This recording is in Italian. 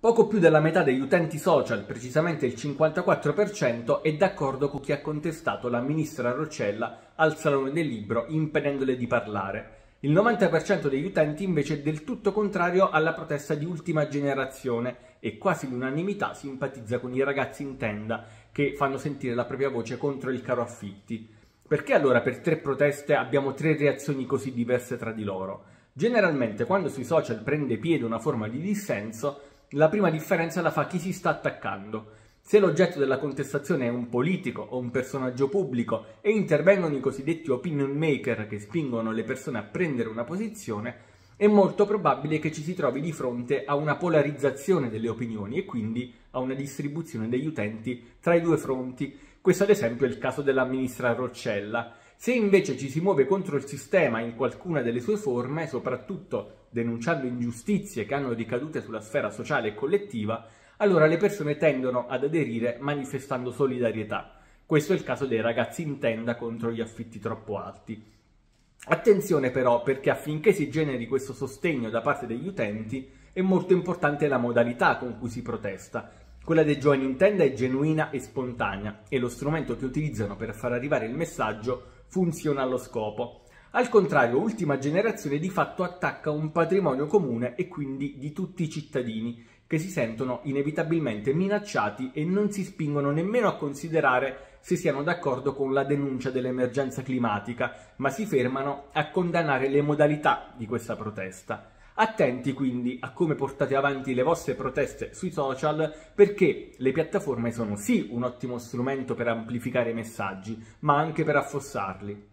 Poco più della metà degli utenti social, precisamente il 54%, è d'accordo con chi ha contestato la ministra Roccella al Salone del Libro, impedendole di parlare. Il 90% degli utenti invece è del tutto contrario alla protesta di Ultima Generazione e quasi l'unanimità simpatizza con i ragazzi in tenda che fanno sentire la propria voce contro il caro affitti. Perché allora per tre proteste abbiamo tre reazioni così diverse tra di loro? Generalmente quando sui social prende piede una forma di dissenso, la prima differenza la fa chi si sta attaccando. Se l'oggetto della contestazione è un politico o un personaggio pubblico e intervengono i cosiddetti opinion maker che spingono le persone a prendere una posizione, è molto probabile che ci si trovi di fronte a una polarizzazione delle opinioni e quindi a una distribuzione degli utenti tra i due fronti. Questo ad esempio è il caso della ministra Roccella. Se invece ci si muove contro il sistema in qualcuna delle sue forme, soprattutto denunciando ingiustizie che hanno ricadute sulla sfera sociale e collettiva, allora le persone tendono ad aderire manifestando solidarietà. Questo è il caso dei ragazzi in tenda contro gli affitti troppo alti. Attenzione però, perché affinché si generi questo sostegno da parte degli utenti è molto importante la modalità con cui si protesta. Quella dei giovani in tenda è genuina e spontanea e lo strumento che utilizzano per far arrivare il messaggio funziona allo scopo. Al contrario, Ultima Generazione di fatto attacca un patrimonio comune e quindi di tutti i cittadini che si sentono inevitabilmente minacciati e non si spingono nemmeno a considerare se siano d'accordo con la denuncia dell'emergenza climatica, ma si fermano a condannare le modalità di questa protesta. Attenti quindi a come portate avanti le vostre proteste sui social, perché le piattaforme sono sì un ottimo strumento per amplificare i messaggi, ma anche per affossarli.